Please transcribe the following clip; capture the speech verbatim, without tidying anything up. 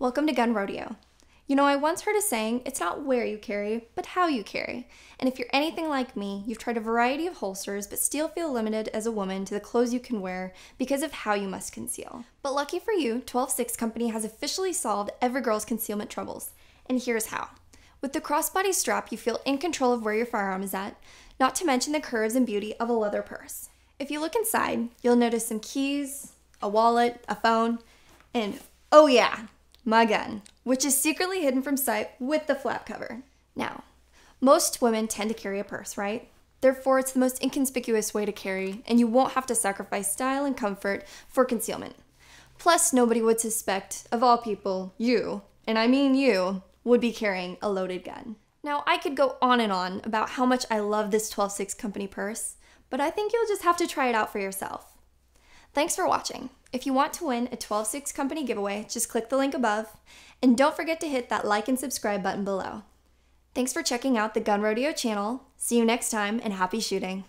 Welcome to Gun Rodeo. You know, I once heard a saying, it's not where you carry, but how you carry. And if you're anything like me, you've tried a variety of holsters, but still feel limited as a woman to the clothes you can wear because of how you must conceal. But lucky for you, Twelve Six Company has officially solved every girl's concealment troubles. And here's how. With the crossbody strap, you feel in control of where your firearm is at, not to mention the curves and beauty of a leather purse. If you look inside, you'll notice some keys, a wallet, a phone, and oh yeah, my gun, which is secretly hidden from sight with the flap cover. Now, most women tend to carry a purse, right? Therefore, it's the most inconspicuous way to carry, and you won't have to sacrifice style and comfort for concealment. Plus, nobody would suspect, of all people, you, and I mean you, would be carrying a loaded gun. Now, I could go on and on about how much I love this twelve six Company purse, but I think you'll just have to try it out for yourself. Thanks for watching. If you want to win a twelve six Company giveaway, just click the link above, and don't forget to hit that like and subscribe button below. Thanks for checking out the Gun Rodeo channel. See you next time, and happy shooting.